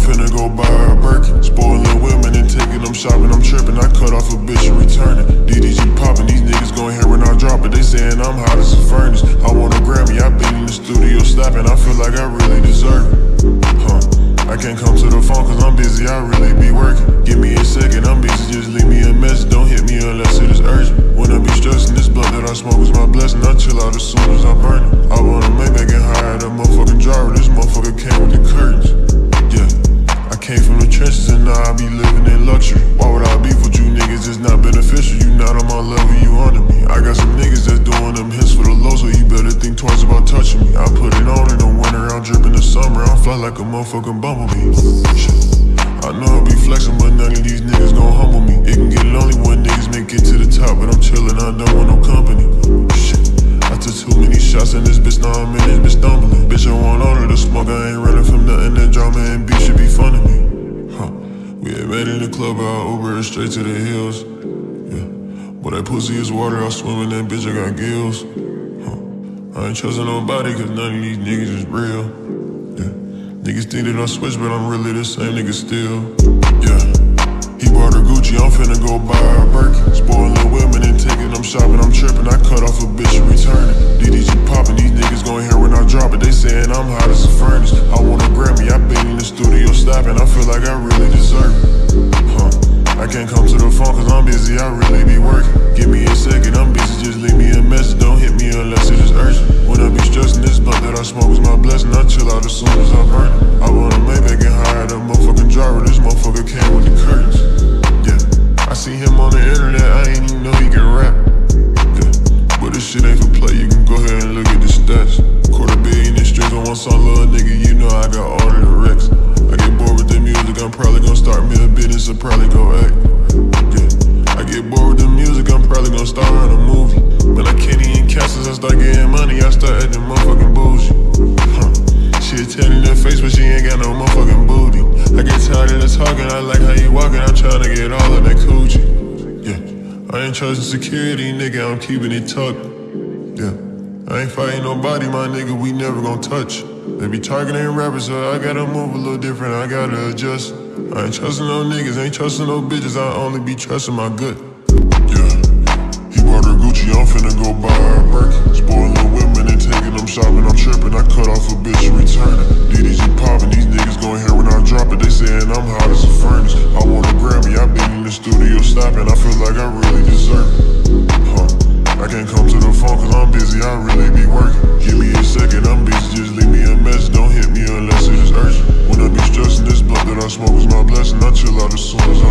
Finna go buy her a Birkin. Spoiling women and taking them shopping. I'm tripping, I cut off a bitch and return it. DDG popping, these niggas gon' hear when I drop it. They saying I'm hot as a furnace. I want a Grammy, I been in the studio slapping. I feel like I really deserve it. I can't come to the phone cause I'm busy, I really be working. Give me a second, I'm busy, just leave me a message. Don't hit me unless it is urgent. When I be stressing, this blunt that I smoke is my blessing. I chill out as soon as I burn it. I wanna make back and hire the motherfucking driver. This motherfucker came with the curtains. Came from the trenches and now I be living in luxury. Why would I beef with you niggas? It's not beneficial. You not on my level, you under me. I got some niggas that's doing them hits for the low, so you better think twice about touching me. I put it on in the winter, I'm dripping the summer. I fly like a motherfucking bumblebee. I know I be flexing, but none of these niggas gon' humble me. It can get lonely when niggas make it to the top, but I'm chilling, I don't want no company. I took too many shots in this bitch, now I'm in this bitch stumbling. Bitch, I want all of the smoke, I ain't running from nothing. That drama and beef should be fun to me. We had met in the club, I Uber straight to the hills. Yeah. But that pussy is water, I swim in that bitch, I got gills. I ain't trusting nobody, cause none of these niggas is real. Yeah. Niggas think that I switched, but I'm really the same nigga still. Yeah. He bought her Gucci, I'm finna go buy her a Birkin. Spoiling women and taking them shopping, I'm tripping. I cut off a bitch and return it. DDG popping, these niggas gon' hear when I drop it. They saying I'm hot as a furnace. I want a Grammy, I been in the studio slapping. I feel like I really deserve it. I can't come to the phone cause I'm busy, I really be working. Give me a second, I'm busy, just leave me a message. Don't hit me unless it is urgent. When I be stressing, this blunt that I smoke is my blessing. I chill out as soon as I burn it. I wanna make back and hire the motherfucking driver. This motherfucker came with the curtains. Yeah, I see him on the internet, I ain't even know he can rap. Yeah. But this shit ain't for play, you can go ahead and look at the stats. $250,000 in the streets on one song, little nigga, you know I got all of the wrecks. I get bored with the music, I'm probably gonna start me a business and probably go act. Yeah. I get bored with the music, I'm probably gonna start on a movie. But I can't even cash since I start getting money, I start acting motherfucking bougie. She telling her face, but she ain't got no motherfucking booty. I get tired of the talking, I like how you walking, I'm trying to get all of that coochie. Yeah. I ain't trusting security, nigga, I'm keeping it tucked. Yeah. I ain't fighting nobody, my nigga, we never gon' touch. They be targeting rappers, so I gotta move a little different, I gotta adjust. I ain't trusting no niggas, ain't trusting no bitches, I only be trusting my gut. Yeah, he bought her Gucci, I'm finna go buy her a Birkin. Spoiling women and taking them shopping, I'm tripping, I cut off a bitch and return it. DDG popping, these niggas gon' hear when I drop it, they saying I'm hot as a furnace. I want a Grammy, I been in the studio slapping, I feel like I really deserve it. I can't come to the phone cause I'm busy, I really be working. Give me a second, I'm busy, just leave me a message. Don't hit me unless it is urgent. When I be stressing, this blunt that I smoke is my blessing. I chill out as soon as I